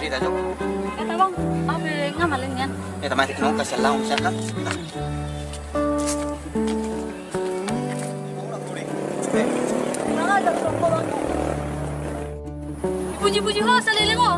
Rita dong. Kita bang, ambil ngamalin yan. Kita mati nong kasalang siya. Puji-puji ho sa liling ho.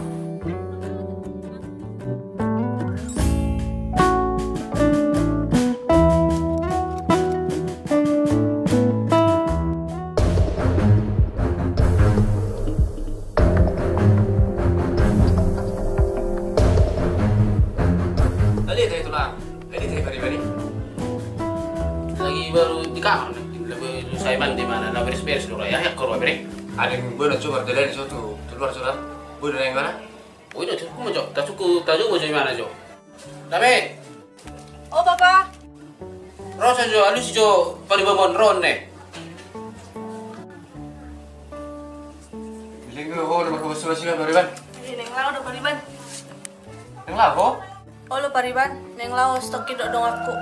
Stok kidok dong aku.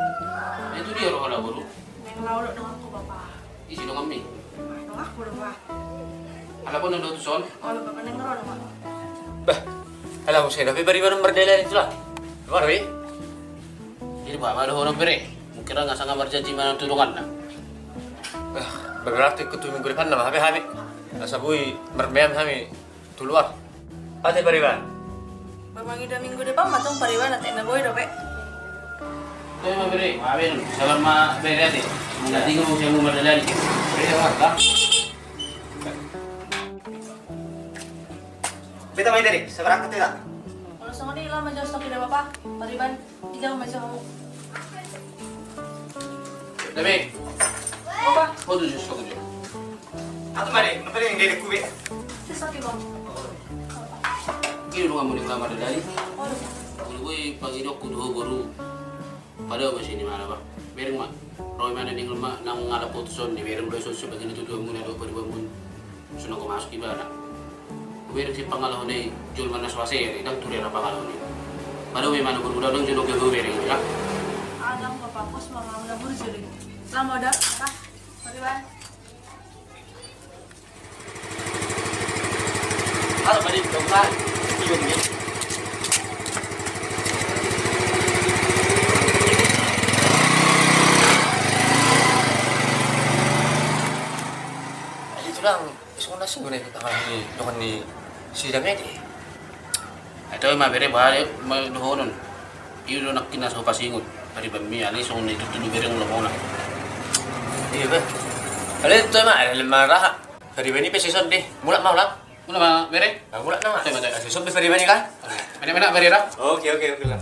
Itu dia roh ala buru. Neng lau dong aku bapak. Isi dong kami. Dong aku dong bapak. Ala pun dong tuson. Ala bapak neng roh dong. Bah. Ala usai tapi bari baru berdela itulah. Luar we. Ini bapak ada orang beri. Mungkin enggak sangat berjanji mana tulungan nah. Bah, berarti ketemu minggu depan nama habis. Asabui mermeam kami tuluar. Pati pariwan. Bapak ngidah minggu depan matung pariwan ate na boy dope. Tapi mau beri, maafin, sabar ma beri aja. Nanti gue mau siang berdua lagi. Beri apa? Beta main dari, sabar aku tidak. Kalau semua ini lama jauh stok tidak apa-apa. Pariban, kita mau masuk kamu. Tapi, apa? Kau tuh jauh stok jauh. Atau mari, nanti yang dari kue. Stok ibu. Kini lu nggak mau di kamar dari? Gue pagi dok kudu baru. Padahal masih di mana bang? Bereng mak, roy mana di rumah? Nang ngalap putusan di bereng dua sosok begini tuh dua bulan dua perbulan. Senang kau masuk ibarat. Bereng si pengalaman ini jual mana swasir? Nang turi apa pengalaman ini? Padahal memang berudah dong jodoh jodoh bereng ya. Alam bapak kos mama udah berjudi. Lama dah, tak? Beriwan. Kalau balik dokter, jom ni. Lang isuna sungguh kita kami dengan di sidangnya deh. Atau mah bere bahaya dohonon. Iu lo nak kena sopa singut dari bami ali sung ni tutu bereng lo mona. Iya bah. Ale tu mah ale marah. Hari bani peseson deh. Mulak mau lah. Mulak mah bere. Mulak nang. Teh mata peseson bes hari bani kan. Mana-mana bere lah. Okey lah.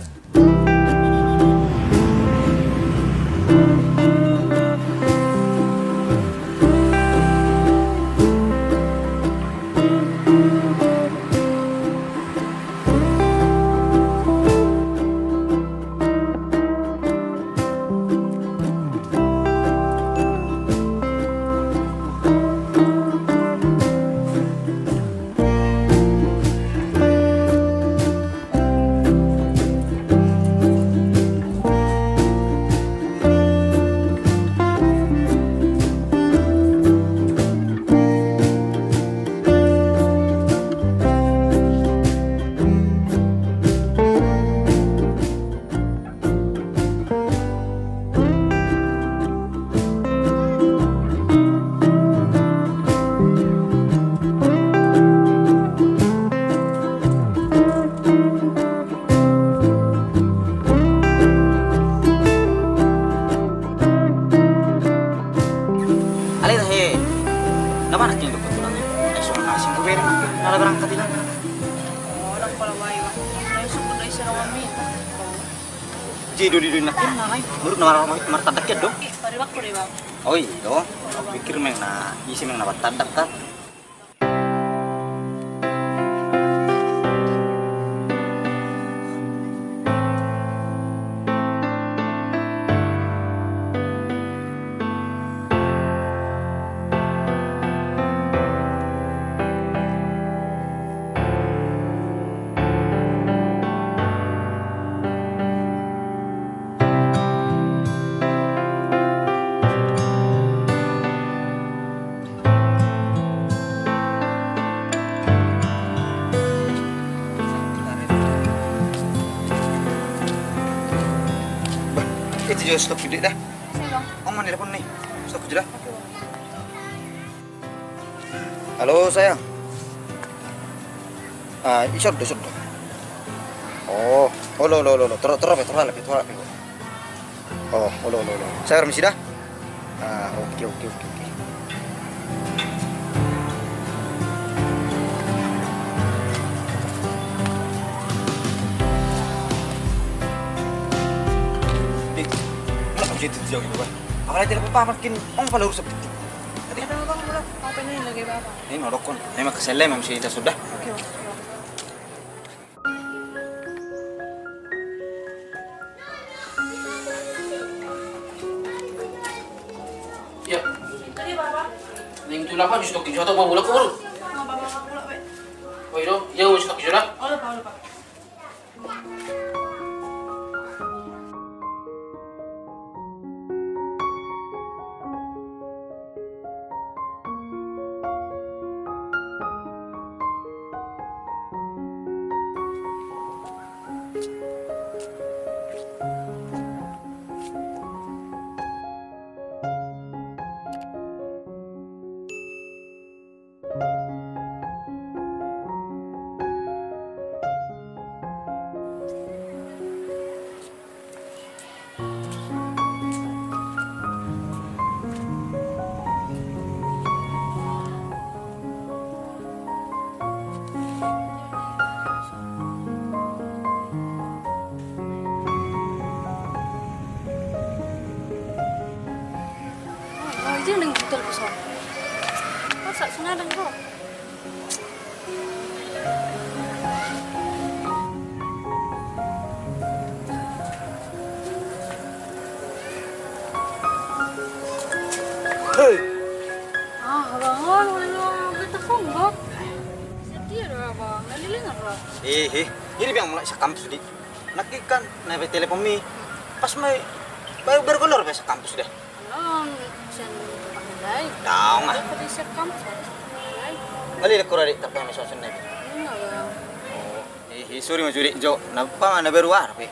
Oi, dong. Pikir meng na, isi meng na batan tak. aja stok gede dah. Sini dong. Oh, mana telepon nih? Stok gede dah. Halo sayang. Ah, isor deh, isor deh. Oh, lo, terus. Oh, lo. Saya permisi dah. Ah, oke. Jadi jauh gitu kan. Apalagi telepon Pak makin ong pala urus seperti. Tadi kata Bang mulu, apa ini lagi Bapak? Ini norokon. Memang keselem mesti kita sudah. Oke. Ya. Tadi Bapak. Ning tu lapa justru kita atau mau mulak urus. Mau Bapak mulak we. Oh itu, jauh stok kita. Oh, lupa. Jadi biang mulai sekampus di nakikan naik telepon mi pas mai baru bergolor biasa kampus dah. Non, jangan pakai naik. Tahu nggak? Pada sekampus naik. Kali lekor adik tapi masih susun naik. Oh, sorry majuri jo, napa nggak beruar pe?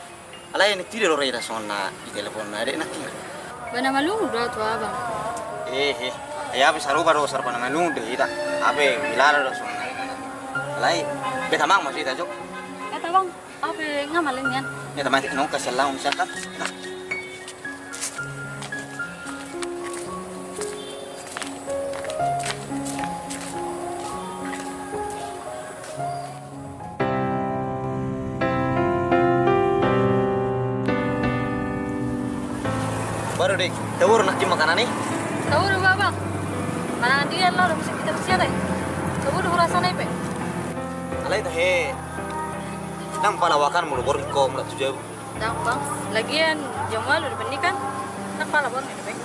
Alai ini tidak orang yang sona di telepon adik nakir. Bana malu udah tua bang. Ayah bisa rubah rosar bana malu udah kita. Ape bilar udah sona. Alai beta mang masih tajuk. Kata bang, apa ngamalin yan? Ya teman kita nong kasih langsung siapa? Baru dek, tawur nak cuma makanan nih? Tawur apa bang? Makanan dia lah, udah mesti kita bersiarai. Tawur udah rasa naik pe? Alai dah he. Nang palawakan mulu borkom lah tuh jauh. Nang bang, lagian Jamal udah benih kan? Nang palawak ini baik.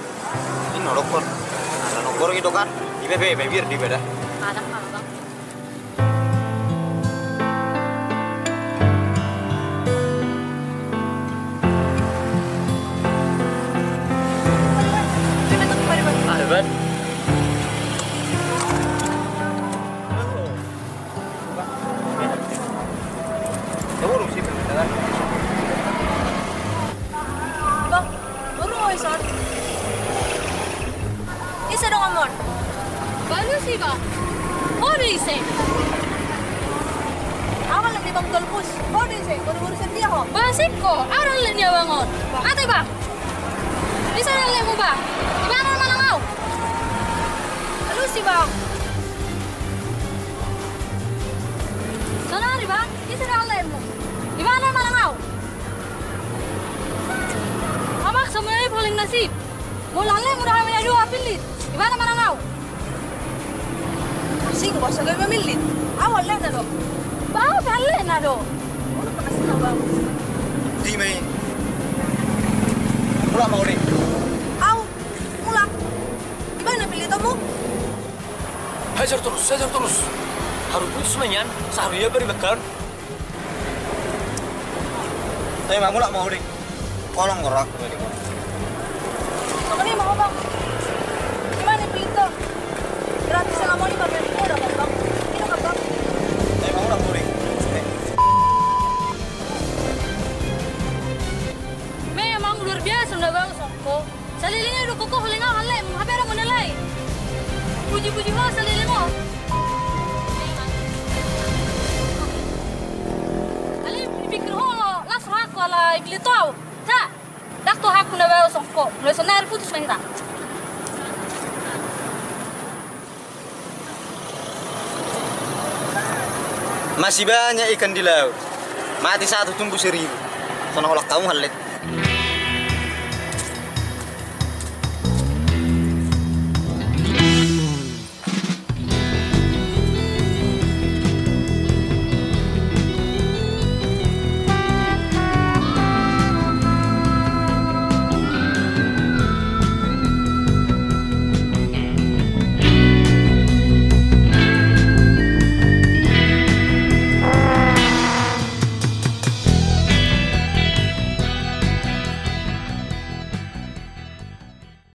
Ini nolokor, ada nolokor gitu kan? Di bebe, bebir di beda. Ada apa bang? Kita tuh kemari bang. Ada bang. Dia beribakar. Tapi kamu tak mau di kolong korak. Kau ni mau bang? Gimana beli tu? Gratis yang kamu ni pakai ribu dah bang. Ini apa bang? Tapi kamu tak mau di. Memang luar biasa dah bang. Puji-puji masa lelemo. Ali pikir holo, las rako ala ibilitau. Ta, dak to haku na bayo songko. Lesonar putus mengira. Masih banyak ikan di laut. Mati satu tumbuh 1000. Sono olak kamu halet.